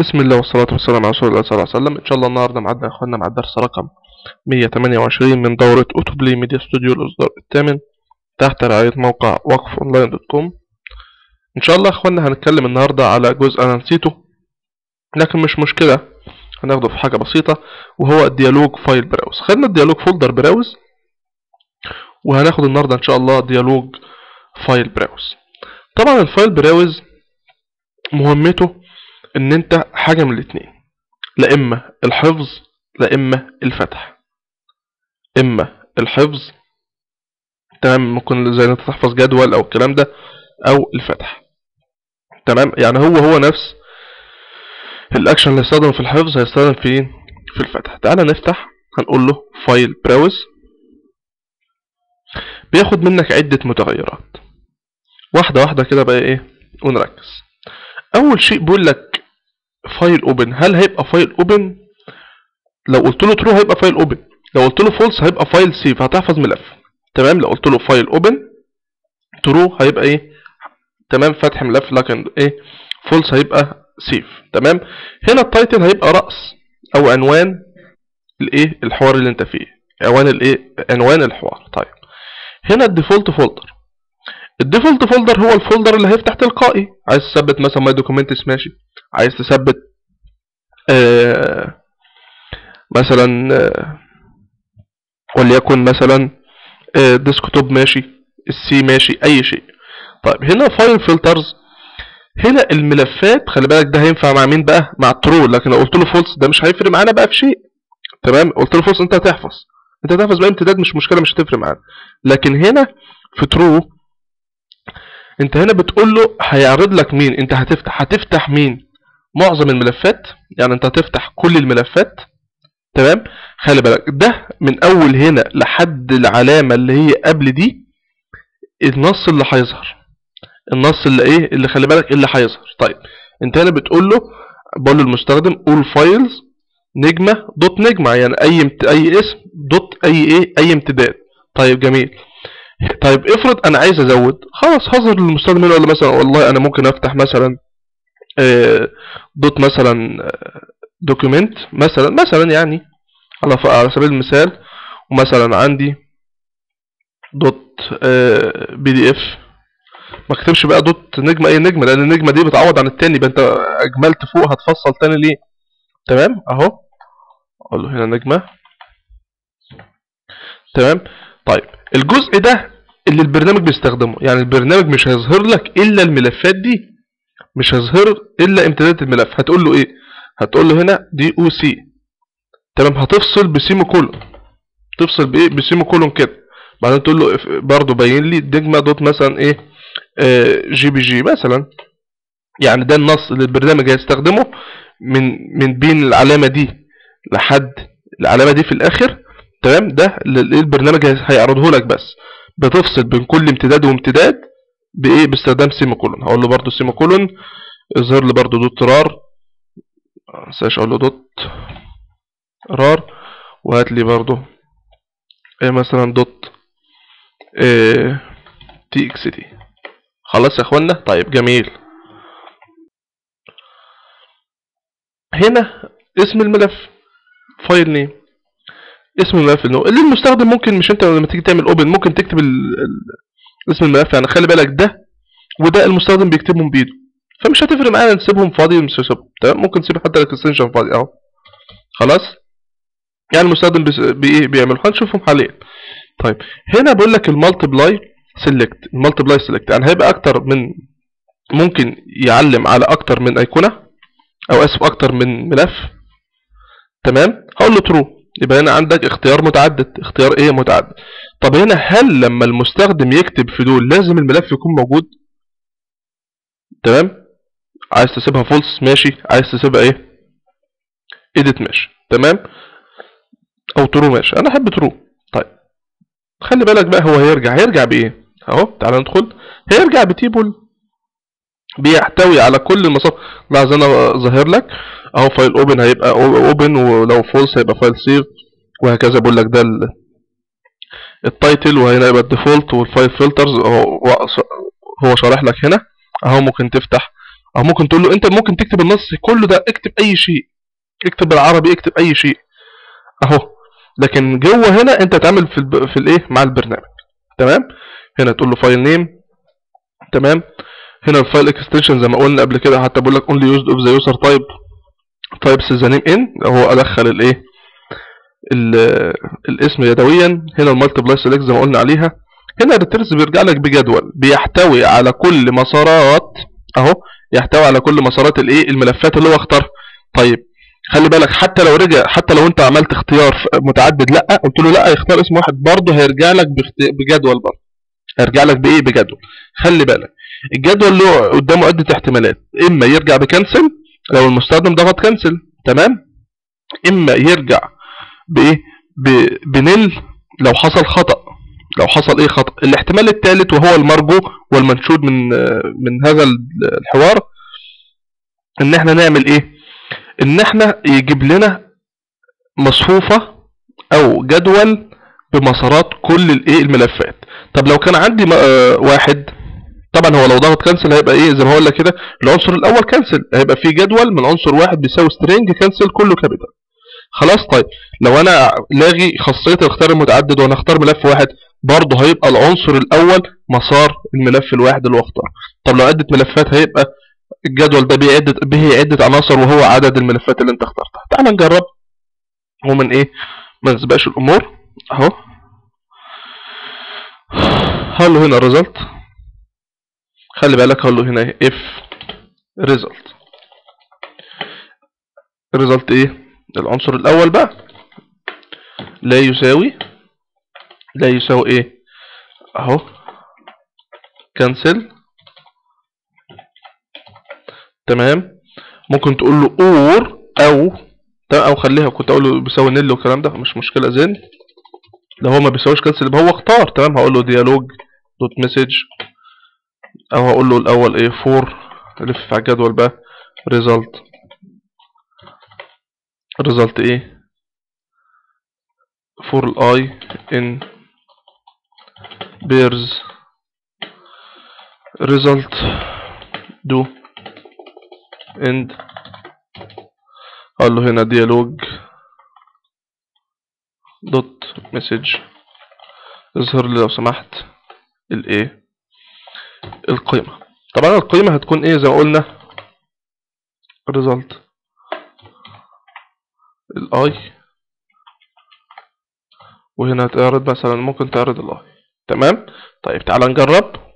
بسم الله والصلاة والسلام على رسول الله صلى الله عليه وسلم. إن شاء الله النهاردة معدنا يا إخواننا مع الدرس رقم 128 من دورة أوتوبلي ميديا ستوديو الإصدار الثامن تحت رعاية موقع وقف أونلاين .com. إن شاء الله يا إخواننا هنتكلم النهاردة على جزء أنا نسيته لكن مش مشكلة، هناخده في حاجة بسيطة وهو الديالوج فايل براوز. خدنا الديالوج فولدر براوز وهناخد النهاردة إن شاء الله ديالوج فايل براوز. طبعا الفايل براوز مهمته ان انت حاجة من الاتنين، لا اما الحفظ لا اما الفتح، اما الحفظ تمام ممكن زي انت تحفظ جدول او الكلام ده او الفتح تمام، يعني هو نفس الاكشن اللي هيستخدم في الحفظ هيستخدم في الفتح. تعالى نفتح، هنقول له فايل براوز. بياخد منك عدة متغيرات واحدة واحدة كده بقى ايه ونركز. اول شيء بيقول لك فايل اوبن، هل هيبقى فايل اوبن؟ لو قلت له ترو هيبقى فايل اوبن، لو قلت له فولس هيبقى فايل سيف، هتحفظ ملف تمام. لو قلت له فايل اوبن ترو هيبقى ايه تمام فتح ملف، لكن ايه فولس هيبقى سيف تمام. هنا التايتل هيبقى راس او عنوان الايه الحوار اللي انت فيه، عنوان الايه عنوان الحوار. طيب هنا الديفولت فولدر، الديفولت فولدر هو الفولدر اللي هيفتح تلقائي. عايز تثبت مثلا ماي دوكيومنتس ماشي، عايز تثبت مثلا وليكن مثلا ديسكتوب ماشي، السي ماشي، اي شيء. طيب هنا فايل فلترز، هنا الملفات خلي بالك ده هينفع مع مين بقى؟ مع ترو، لكن لو قلت له فولس ده مش هيفرق معانا بقى في شيء تمام. قلت له فولس انت هتحفظ، انت هتحفظ بقى امتداد مش مشكله مش هتفرق معانا، لكن هنا في ترو انت هنا بتقول له هيعرض لك مين، انت هتفتح مين؟ معظم الملفات، يعني انت هتفتح كل الملفات تمام. خلي بالك ده من اول هنا لحد العلامه اللي هي قبل دي النص اللي هيظهر، النص اللي ايه اللي خلي بالك اللي هيظهر. طيب انت هنا بقول له المستخدم all files نجمه دوت نجمه، يعني اي اسم دوت اي ايه اي امتداد. طيب جميل. طيب افرض انا عايز ازود، خلاص هظهر للمستخدم هنا، ولا مثلا والله انا ممكن افتح مثلا دوت مثلا دوكيومنت مثلا يعني على سبيل المثال، ومثلا عندي دوت بي دي اف، ما اكتبش بقى دوت نجمه اي نجمه لان النجمه دي بتعوض عن التاني، يبقى انت اجملت فوق هتفصل تاني ليه تمام. اهو اقول له هنا نجمه تمام. طيب الجزء ده اللي البرنامج بيستخدمه، يعني البرنامج مش هيظهر لك الا الملفات دي، مش هيظهر الا امتدادات الملف. هتقول له ايه؟ هتقول له هنا دي او سي تمام، هتفصل بسيمو كولون، تفصل بايه بسيمو كولون كده، بعدين تقول له برضه بين لي دجمه دوت مثلا ايه جي بي جي مثلا، يعني ده النص اللي البرنامج هيستخدمه من بين العلامه دي لحد العلامه دي في الاخر تمام. ده اللي البرنامج هيعرضه لك، بس بتفصل بين كل امتداد وامتداد بايه باستخدام سيمو كولون. هقول له برده سيمو كولون اظهر لي برده دوت رار، ما انساش اقول له دوت رار، وهات لي برده مثلا دوت تي اكس تي. خلاص يا اخوانا. طيب جميل. هنا اسم الملف فايل نيم، اسم الملف اللي المستخدم ممكن، مش انت لما تيجي تعمل اوبن ممكن تكتب اسم الملف، يعني خلي بالك ده وده المستخدم بيكتبهم بايده، فمش هتفرق معانا نسيبهم فاضي ولا مش هنسيبهم تمام. ممكن نسيب حتى الاكستنشن فاضي اهو خلاص، يعني المستخدم بايه بيعمل، هنشوفهم حاليا. طيب هنا بقول لك المالتبلاي سيلكت، المالتبلاي سيلكت يعني هيبقى اكتر من، ممكن يعلم على اكتر من ايقونه او اسف اكتر من ملف تمام. هقول له ترو، يبقى هنا عندك اختيار متعدد، اختيار ايه متعدد. طب هنا هل لما المستخدم يكتب في دول لازم الملف يكون موجود تمام؟ عايز تسيبها فولس ماشي، عايز تسيبها ايه ايديت ماشي تمام، او ترو ماشي، انا احب ترو. طيب خلي بالك بقى هو هيرجع بايه اهو، تعالى ندخل. هيرجع بتيبل بيحتوي على كل المصادر، لاحظ انا ظاهر لك اهو فايل اوبن هيبقى اوبن، ولو فولس هيبقى فايل سيف، وهكذا. بقول لك ده التايتل، وهنا يبقى الديفولت والفايل فلترز هو شارح لك هنا اهو، ممكن تفتح او ممكن تقول له انت ممكن تكتب النص كله ده، اكتب اي شيء، اكتب بالعربي، اكتب اي شيء اهو. لكن جوه هنا انت تعمل في الايه مع البرنامج، تمام. هنا تقول له فايل نيم، تمام. هنا الفايل اكستنشن زي ما قلنا قبل كده، حتى بقول لك only used of the user type types the name in، هو ادخل الايه الاسم يدويا. هنا المالتيبلاي سيلكت زي ما قلنا عليها. هنا الريتيرز بيرجع لك بجدول بيحتوي على كل مسارات اهو، يحتوي على كل مسارات الايه الملفات اللي هو اختارها. طيب خلي بالك حتى لو رجع، حتى لو انت عملت اختيار متعدد لا، قلت له لا يختار اسم واحد، برضه هيرجع لك بجدول، برضه هيرجع لك بايه بجدول. خلي بالك الجدول له قدامه عده احتمالات، اما يرجع بكنسل لو المستخدم ضغط كنسل، تمام، اما يرجع بايه بنل لو حصل خطأ، لو حصل ايه خطأ. الاحتمال الثالث وهو المرجو والمنشود من هذا الحوار، ان احنا نعمل ايه، ان احنا يجيب لنا مصفوفة او جدول بمسارات كل الايه الملفات. طب لو كان عندي واحد، طبعا هو لو ضغط كنسل هيبقى ايه زي ما هقول لك كده، العنصر الاول كنسل، هيبقى في جدول من عنصر واحد بيساوي سترينج كنسل كله كابيتال، خلاص. طيب لو انا لاغي خاصية الاختيار المتعدد وانا اختار ملف واحد، برضه هيبقى العنصر الاول مسار الملف الواحد اللي هو اختاره. طب لو عدة ملفات هيبقى الجدول ده بيعد به عدة عناصر وهو عدد الملفات اللي انت اخترتها. تعال نجرب ومن ايه ما نسبقش الامور اهو. هقول له هنا ريزلت، خلي بالك هقول له هنا اف ريزلت، ريزلت ايه العنصر الاول بقى لا يساوي ايه اهو كنسل، تمام. ممكن تقول له اور او خليها، كنت اقول له بيساوي نل والكلام ده مش مشكله، زين لو هو ما بيساويش كنسل يبقى هو اختار، تمام. هقول له dialog دوت مسج، او هقول له الاول ايه فور، لف على الجدول بقى result، result ايه for i in pairs result do end. اقول له هنا dialog دوت مسج، اظهر لي لو سمحت الايه القيمه. طبعا القيمه هتكون ايه زي ما قلنا result الاي، وهنا تعرض مثلا ممكن تعرض الاي، تمام. طيب تعال نجرب.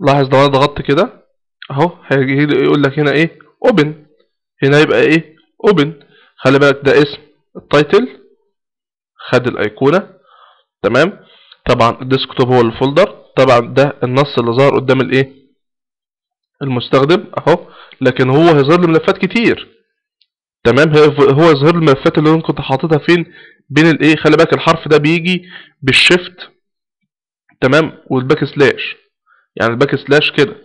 لاحظ لو انا ضغطت كده اهو هيجي يقول لك هنا ايه اوبن، هنا يبقى ايه اوبن. خلي بالك ده اسم التايتل، خد الايقونه، تمام. طبعا الديسكتوب هو الفولدر، طبعا ده النص اللي ظهر قدام الايه المستخدم اهو، لكن هو هيظهر له ملفات كتير، تمام. هو يظهر له الملفات اللي انا كنت حاططها فين بين الايه. خلي بالك الحرف ده بيجي بالشيفت، تمام، والباك سلاش، يعني الباك سلاش كده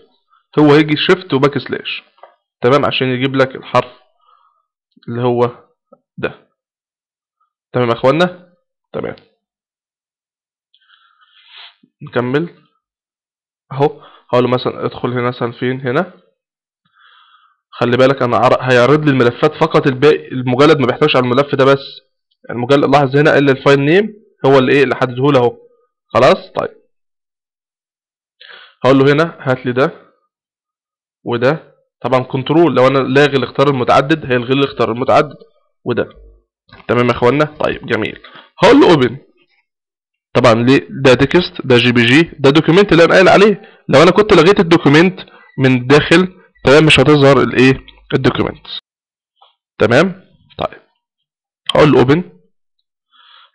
هو هيجي شيفت وباك سلاش، تمام، عشان يجيب لك الحرف اللي هو ده، تمام يا اخوانا. تمام نكمل اهو. هقول له مثلا ادخل هنا مثلا فين، هنا خلي بالك انا هيعرض لي الملفات فقط، الباقي المجلد ما بيحتويش على الملف ده بس، المجلد لاحظ هنا الا الفايل نيم هو اللي ايه اللي حدده له اهو، خلاص. طيب هقول له هنا هات لي ده وده، طبعا كنترول لو انا لاغي الاختيار المتعدد هيلغي لي الاختيار المتعدد وده، تمام يا اخوانا. طيب جميل، هقول له اوبن. طبعا ليه ده تكست، ده جي بي جي، ده دوكيمنت اللي انا قايل عليه، لو انا كنت لغيت الدوكيمنت من الداخل، تمام، مش هتظهر الايه الدوكيمنت، تمام. طيب هقول له اوبن،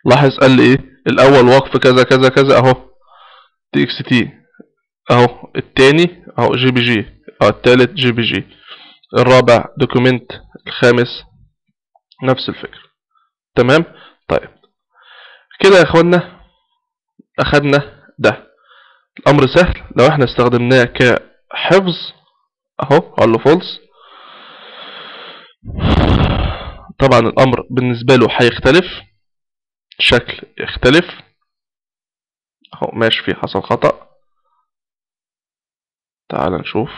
لاحظ قال لي ايه الاول وقف كذا كذا كذا اهو تي اكس تي اهو، الثاني اهو جي بي جي، الثالث جي بي جي، الرابع دوكيمنت، الخامس نفس الفكره، تمام. طيب كده يا اخوانا اخدنا ده، الامر سهل لو احنا استخدمناه كحفظ اهو. هقول له فولس، طبعا الامر بالنسبه له هيختلف، شكل يختلف ماشي في حصل خطأ. تعال نشوف.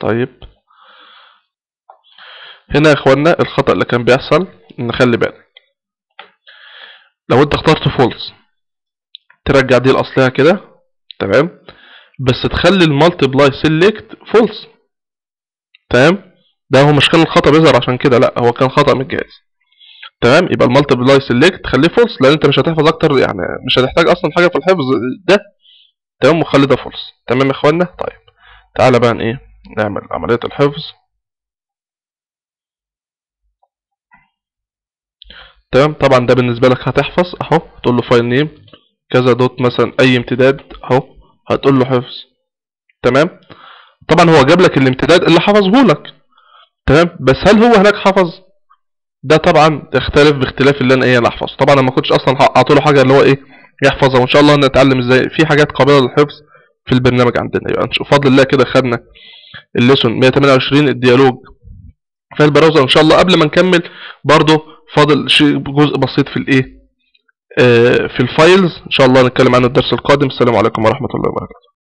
طيب هنا يا اخوانا الخطأ اللي كان بيحصل، نخلي بالك لو انت اخترت فولس ترجع دي الاصلية كده تمام، بس تخلي المالتبلاي سيلكت فولس تمام. ده هو مش كان الخطأ بيظهر عشان كده، لا هو كان خطأ من الجهاز تمام. يبقى المالتبلاي سيلكت خليه فولس، لان انت مش هتحفظ اكتر، يعني مش هتحتاج اصلا حاجه في الحفظ ده تمام، وخلي ده فولس تمام يا اخوانا. طيب تعالى بقى ايه نعمل عمليه الحفظ تمام. طبعا ده بالنسبه لك هتحفظ اهو، تقول له فايل نيم كذا دوت مثلا اي امتداد اهو، هتقول له حفظ تمام. طبعا هو جاب لك الامتداد اللي حفظه لك تمام، بس هل هو هناك حفظ؟ ده طبعا يختلف باختلاف اللي انا ايه اللي احفظه. طبعا انا ما كنتش اصلا اعطيله حاجه اللي هو ايه يحفظها، وان شاء الله هنتعلم ازاي في حاجات قابله للحفظ في البرنامج عندنا. يبقى نشوف بفضل الله كده خدنا الليسون 128 الديالوج في البراوزر. ان شاء الله قبل ما نكمل برضو فاضل شيء جزء بسيط في الايه في الفايلز، ان شاء الله نتكلم عنه الدرس القادم. السلام عليكم ورحمه الله وبركاته.